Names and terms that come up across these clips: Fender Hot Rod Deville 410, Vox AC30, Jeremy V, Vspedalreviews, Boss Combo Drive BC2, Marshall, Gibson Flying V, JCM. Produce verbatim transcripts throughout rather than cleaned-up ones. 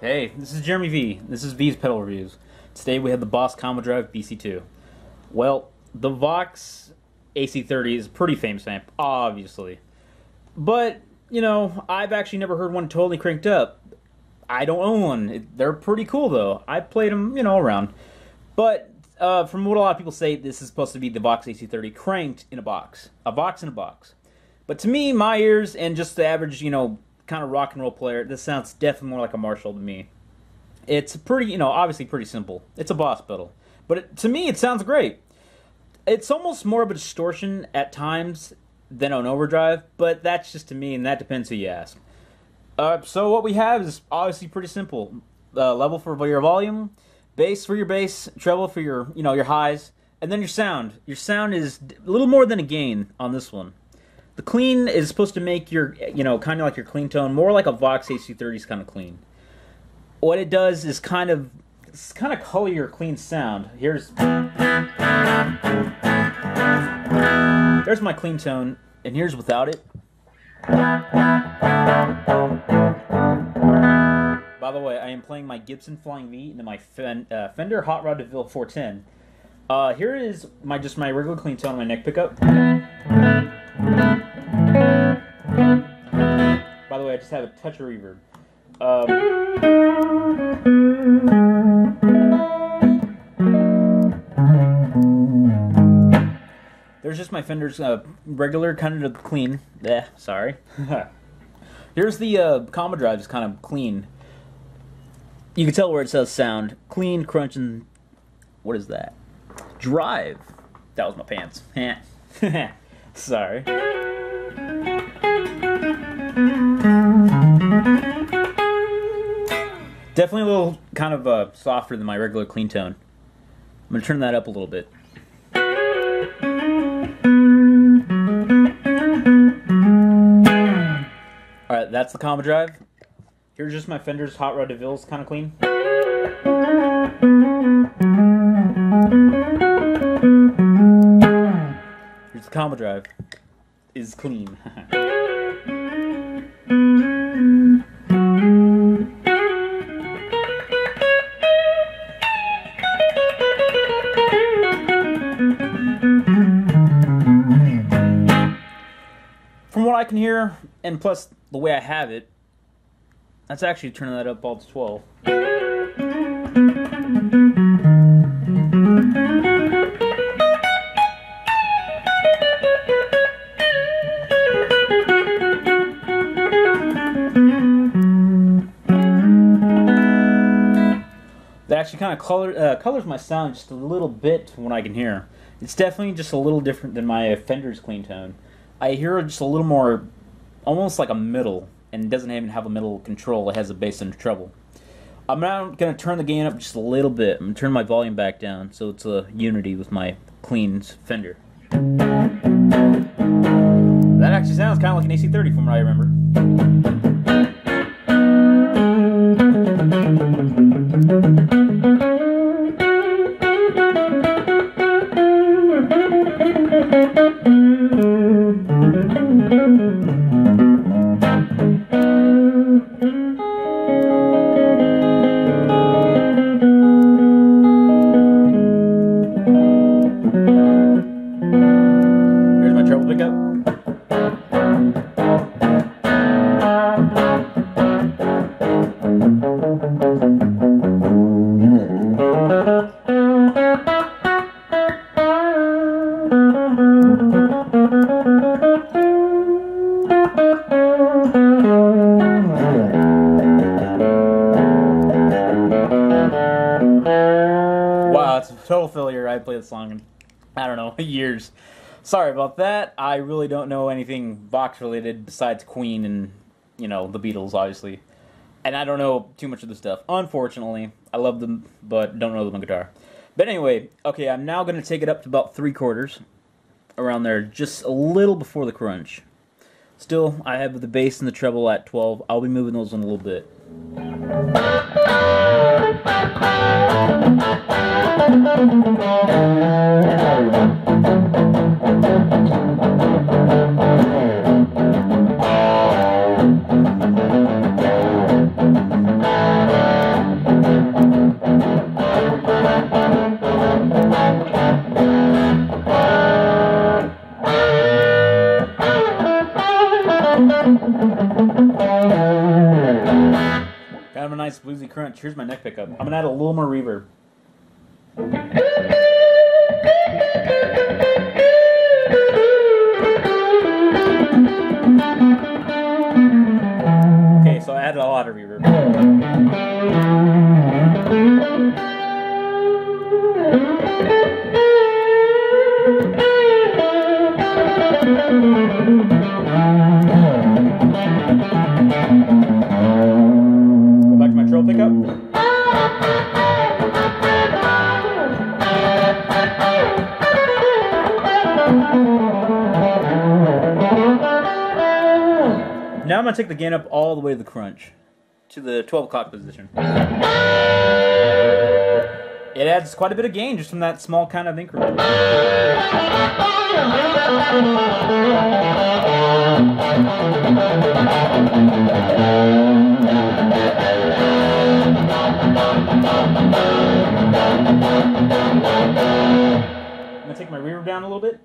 Hey, this is Jeremy V. This is V's Pedal Reviews. Today we have the Boss Combo Drive B C two. Well, the Vox A C thirty is a pretty famous amp, obviously. But, you know, I've actually never heard one totally cranked up. I don't own one. They're pretty cool, though. I played them, you know, around. But, uh, from what a lot of people say, this is supposed to be the Vox A C thirty cranked in a box. A box in a box. But to me, my ears, and just the average, you know, kind of rock and roll player, this sounds definitely more like a Marshall to me. It's pretty, you know, obviously pretty simple. It's a Boss pedal. But it, to me, it sounds great. It's almost more of a distortion at times than on overdrive, but that's just to me, and that depends who you ask. Uh, so what we have is obviously pretty simple. Uh, level for your volume, bass for your bass, treble for your, you know, your highs, and then your sound. Your sound is a little more than a gain on this one. The clean is supposed to make your, you know, kind of like your clean tone, more like a Vox A C thirty's kind of clean. What it does is kind of, it's kind of color your clean sound. Here's, there's my clean tone, and here's without it. By the way, I am playing my Gibson Flying V into my Fen uh, Fender Hot Rod Deville four ten. Uh, here is my just my regular clean tone on my neck pickup. By the way, I just have a touch of reverb. Um, there's just my Fender's uh, regular kind of clean. Eh, sorry. Here's the uh, Combo Drive, is kind of clean. You can tell where it says sound. Clean, crunch, and... what is that? Drive. That was my pants. Sorry. Definitely a little kind of uh, softer than my regular clean tone. I'm going to turn that up a little bit. Alright, that's the Combo Drive. Here's just my Fender's Hot Rod DeVille's kind of clean. Here's the Combo Drive. Is clean. From what I can hear, and plus the way I have it, that's actually turning that up all to twelve. That actually kind of color, uh, colors my sound just a little bit from what I can hear. It's definitely just a little different than my Fender's clean tone. I hear just a little more, almost like a middle, and it doesn't even have a middle control. It has a bass and treble. I'm now going to turn the gain up just a little bit. I'm going to turn my volume back down so it's a unity with my clean Fender. That actually sounds kind of like an A C thirty from what I remember. uh, it's a total failure. I played the song in, I don't know, years. Sorry about that. I really don't know anything Vox related besides Queen and, you know, the Beatles, obviously. And I don't know too much of the stuff, unfortunately. I love them, but don't know them on guitar. But anyway, okay, I'm now going to take it up to about three quarters, around there, just a little before the crunch. Still, I have the bass and the treble at twelve. I'll be moving those in a little bit. Kind of a nice bluesy crunch. Here's my neck pickup. I'm gonna add a little more reverb. Okay, so I added a lot of reverb. Now I'm going to take the gain up all the way to the crunch, to the twelve o'clock position. It adds quite a bit of gain just from that small kind of increment. I'm going to take my reverb down a little bit.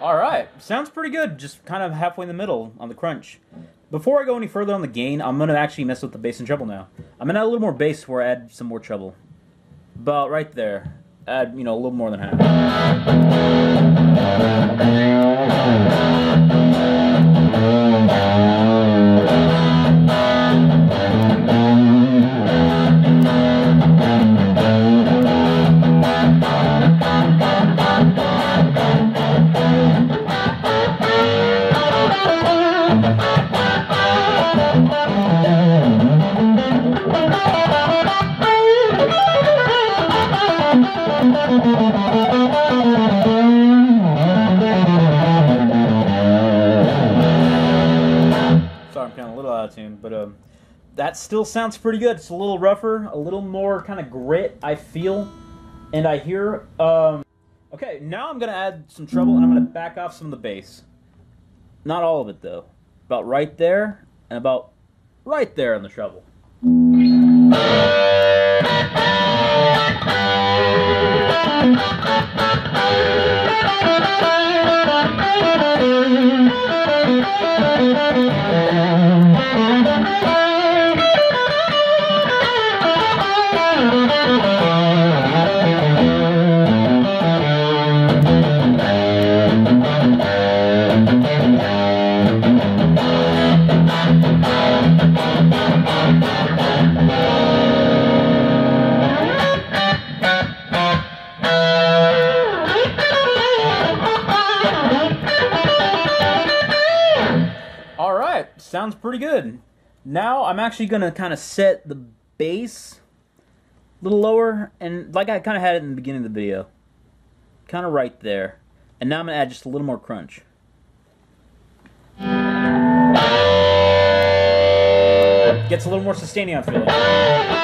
All right, sounds pretty good, just kind of halfway in the middle on the crunch. Before I go any further on the gain, I'm going to actually mess with the bass and treble now. I'm going to add a little more bass where I add some more treble. About right there. Add, you know, a little more than half. But um, that still sounds pretty good. It's a little rougher, a little more kind of grit, I feel, and I hear. Um, okay, now I'm going to add some treble, and I'm going to back off some of the bass. Not all of it, though. About right there, and about right there on the treble. Sounds pretty good. Now I'm actually going to kind of set the bass a little lower, and like I kind of had it in the beginning of the video, kind of right there. And now I'm going to add just a little more crunch. Gets a little more sustaining, I feel like.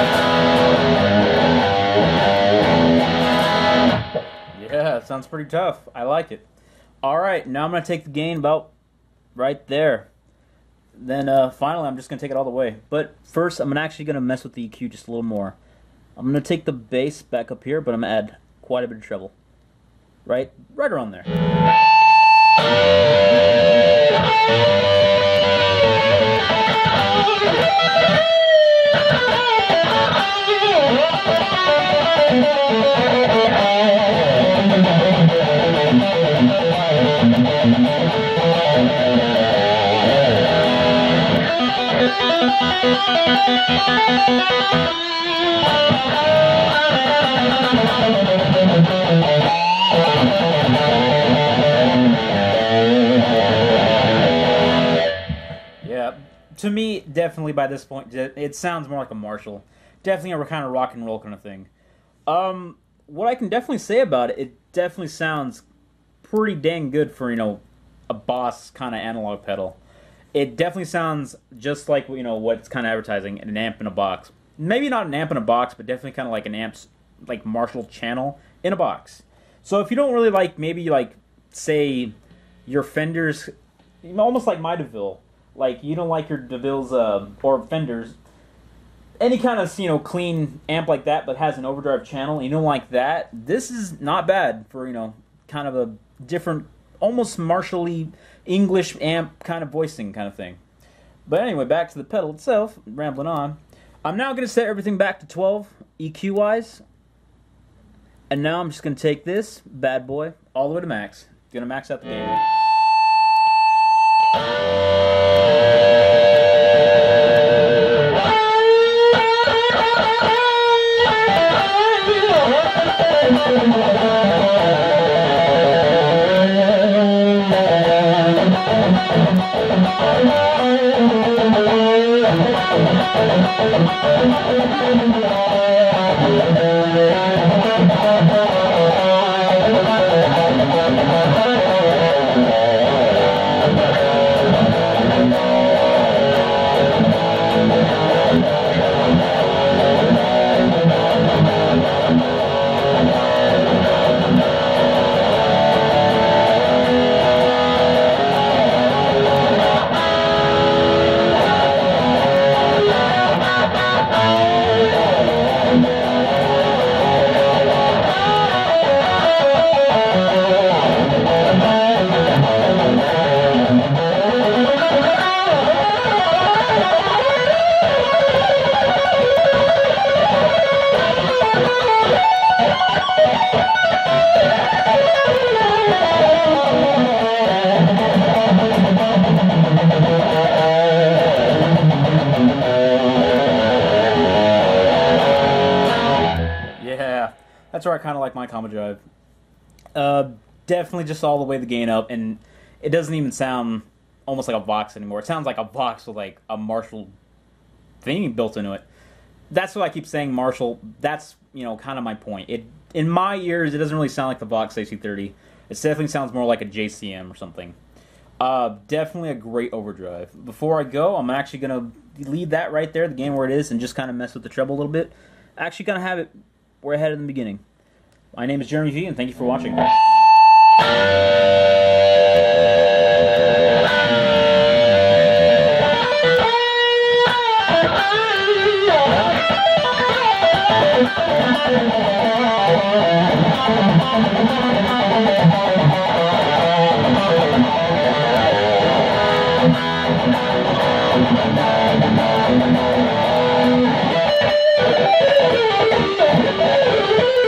Thank you. sounds pretty tough. I like it. All right, now I'm going to take the gain about right there. Then uh, finally, I'm just going to take it all the way. But first, I'm actually going to mess with the E Q just a little more. I'm going to take the bass back up here, but I'm going to add quite a bit of treble. Right, right around there. Yeah, to me, definitely by this point, it sounds more like a Marshall. Definitely a kind of rock and roll kind of thing. Um, what I can definitely say about it, it definitely sounds pretty dang good for, you know, a Boss kind of analog pedal. It definitely sounds just like, you know, what's kind of advertising, an amp in a box. Maybe not an amp in a box, but definitely kind of like an amp's, like Marshall channel in a box. So if you don't really like, maybe like, say, your Fenders, almost like my DeVille, like you don't like your DeVille's uh, or Fenders, any kind of, you know, clean amp like that, but has an overdrive channel, and you don't like that, this is not bad for, you know, kind of a different, almost Marshall-y English amp kind of voicing kind of thing. But anyway, back to the pedal itself, rambling on. I'm now going to set everything back to twelve E Q-wise. And now I'm just going to take this bad boy all the way to max. Going to max out the gain. That's where I kind of like my combo drive. Uh, definitely just all the way the gain up, and it doesn't even sound almost like a Vox anymore. It sounds like a Vox with like a Marshall theme built into it. That's what I keep saying, Marshall. That's, you know, kind of my point. It in my ears, it doesn't really sound like the Vox A C thirty. It definitely sounds more like a J C M or something. Uh, definitely a great overdrive. Before I go, I'm actually gonna leave that right there, the gain where it is, and just kind of mess with the treble a little bit. Actually, gonna have it where I had it in the beginning. My name is Jeremy V, and thank you for watching. We'll be right back.